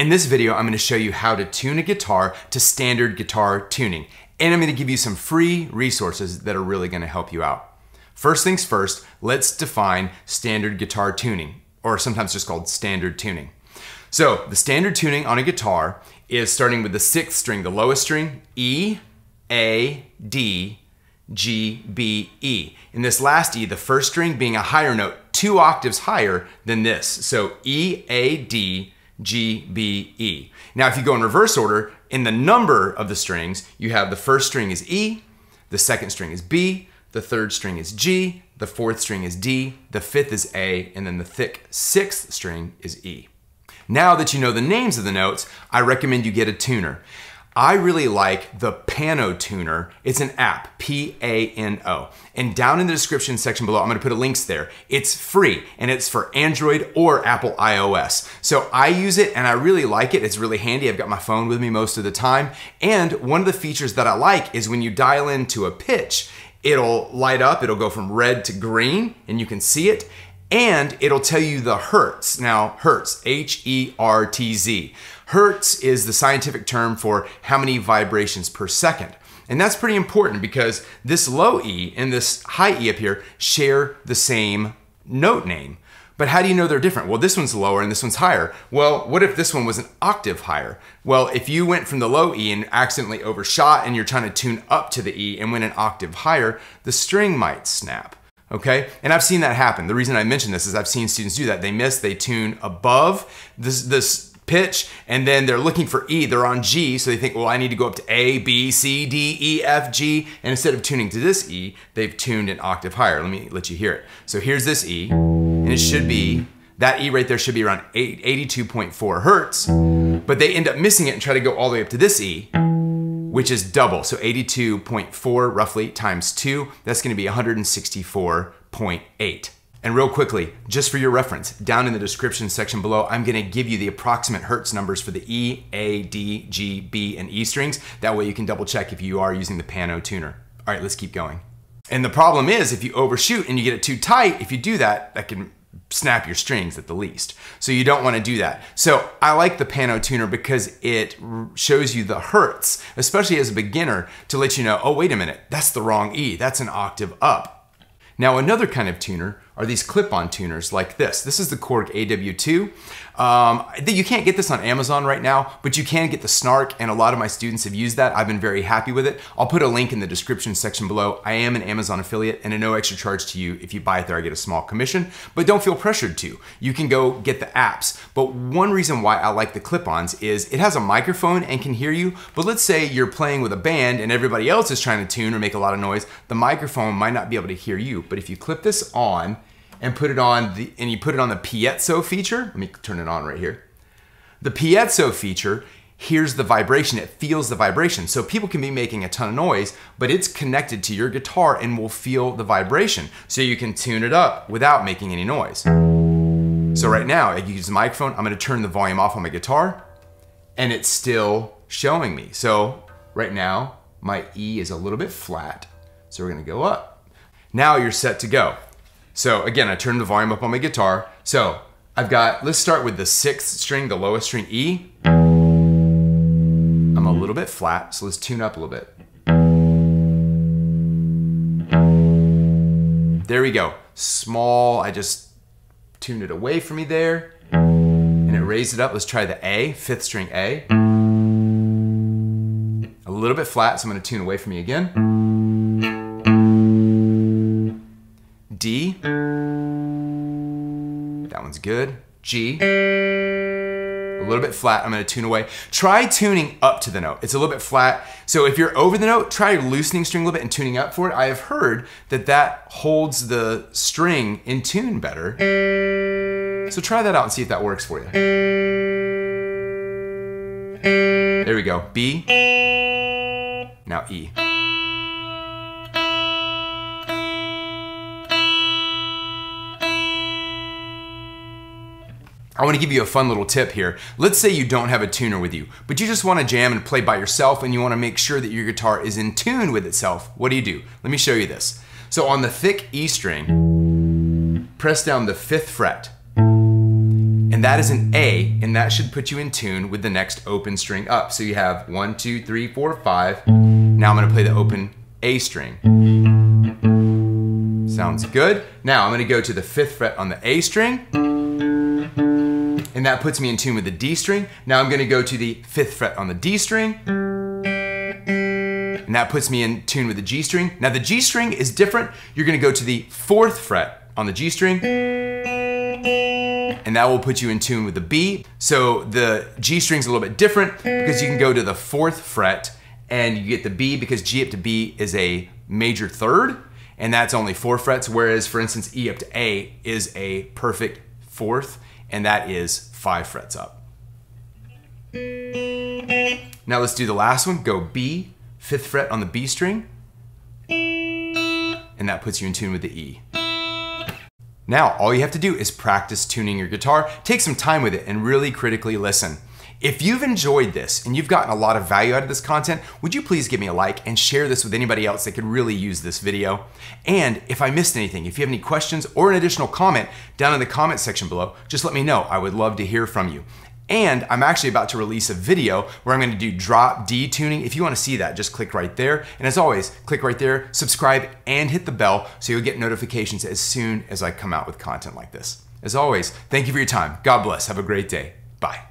In this video, I'm going to show you how to tune a guitar to standard guitar tuning, and I'm going to give you some free resources that are really going to help you out. First things first, let's define standard guitar tuning, or sometimes just called standard tuning. So the standard tuning on a guitar is starting with the sixth string, the lowest string, E, A, D, G, B, E. In this last E, the first string being a higher note, 2 octaves higher than this. So E, A, D, G, B, E. Now if you go in reverse order, in the number of the strings, you have the first string is E, the second string is B, the third string is G, the fourth string is D, the fifth is A, and then the thick sixth string is E. Now that you know the names of the notes, I recommend you get a tuner. I really like the Pano Tuner. It's an app, P-A-N-O. And down in the description section below, I'm gonna put links there. It's free, and it's for Android or Apple iOS. So I use it, and I really like it. It's really handy. I've got my phone with me most of the time. And one of the features that I like is when you dial into a pitch, it'll light up, it'll go from red to green, and you can see it. And it'll tell you the hertz. Now, hertz, H-E-R-T-Z. Hertz is the scientific term for how many vibrations per second. And that's pretty important because this low E and this high E up here share the same note name. But how do you know they're different? Well, this one's lower and this one's higher. Well, what if this one was an octave higher? Well, if you went from the low E and accidentally overshot and you're trying to tune up to the E and went an octave higher, the string might snap. Okay, and I've seen that happen. The reason I mention this is I've seen students do that. They miss, they tune above this pitch, and then they're looking for E, they're on G, so they think, well, I need to go up to A, B, C, D, E, F, G, and instead of tuning to this E, they've tuned an octave higher. Let me let you hear it. So here's this E, and it should be, that E right there should be around 82.4 hertz, but they end up missing it and try to go all the way up to this E, which is double, so 82.4 roughly times 2, that's gonna be 164.8. And real quickly, just for your reference, down in the description section below, I'm gonna give you the approximate hertz numbers for the E, A, D, G, B, and E strings. That way you can double check if you are using the Pano Tuner. All right, let's keep going. And the problem is if you overshoot and you get it too tight, if you do that, that can snap your strings at the least. So you don't want to do that. So I like the Pano Tuner because it shows you the hertz, especially as a beginner, to let you know, oh, wait a minute, that's the wrong E, that's an octave up. Now another kind of tuner are these clip-on tuners like this. This is the Korg AW-2. You can't get this on Amazon right now, but you can get the Snark, and a lot of my students have used that. I've been very happy with it. I'll put a link in the description section below. I am an Amazon affiliate, and at no extra charge to you. If you buy it there, I get a small commission, but don't feel pressured to. You can go get the apps, but one reason why I like the clip-ons is it has a microphone and can hear you, but let's say you're playing with a band and everybody else is trying to tune or make a lot of noise. The microphone might not be able to hear you, but if you clip this on and put it on and you put it on the piezo feature, let me turn it on right here. The piezo feature hears the vibration, it feels the vibration. So people can be making a ton of noise, but it's connected to your guitar and will feel the vibration. So you can tune it up without making any noise. So right now, I use the microphone, I'm gonna turn the volume off on my guitar, and it's still showing me. So right now, my E is a little bit flat, so we're gonna go up. Now you're set to go. So again, I turned the volume up on my guitar. So I've got, let's start with the sixth string, the lowest string, E. I'm a little bit flat, so let's tune up a little bit. There we go, small, I just tuned it away from me there, and it raised it up. Let's try the A, fifth string A. A little bit flat, so I'm gonna tune away from me again. D, that one's good. G, a little bit flat, I'm gonna tune away. Try tuning up to the note, it's a little bit flat. So if you're over the note, try loosening string a little bit and tuning up for it. I have heard that that holds the string in tune better. So try that out and see if that works for you. There we go, B, now E. I want to give you a fun little tip here. Let's say you don't have a tuner with you, but you just want to jam and play by yourself and you want to make sure that your guitar is in tune with itself. What do? Let me show you this. So on the thick E string, press down the 5th fret and and that is an A, and that should put you in tune with the next open string up. So you have 1, 2, 3, 4, 5. Now I'm gonna play the open A string. Sounds good. Now I'm gonna go to the 5th fret on the A string, and that puts me in tune with the D string. Now I'm gonna go to the 5th fret on the D string, and that puts me in tune with the G string. Now the G string is different. You're gonna go to the 4th fret on the G string, and that will put you in tune with the B. So the G string's a little bit different because you can go to the 4th fret and you get the B, because G up to B is a major 3rd, and that's only 4 frets, whereas for instance E up to A is a perfect 4th, and that is 5 frets up. Now let's do the last one. Go B, 5th fret on the B string, and that puts you in tune with the E. Now, all you have to do is practice tuning your guitar, take some time with it, and really critically listen. If you've enjoyed this and you've gotten a lot of value out of this content, would you please give me a like and share this with anybody else that could really use this video? And if I missed anything, if you have any questions or an additional comment down in the comment section below, just let me know. I would love to hear from you. And I'm actually about to release a video where I'm gonna do drop D tuning. If you wanna see that, just click right there. And as always, click right there, subscribe, and hit the bell so you'll get notifications as soon as I come out with content like this. As always, thank you for your time. God bless. Have a great day. Bye.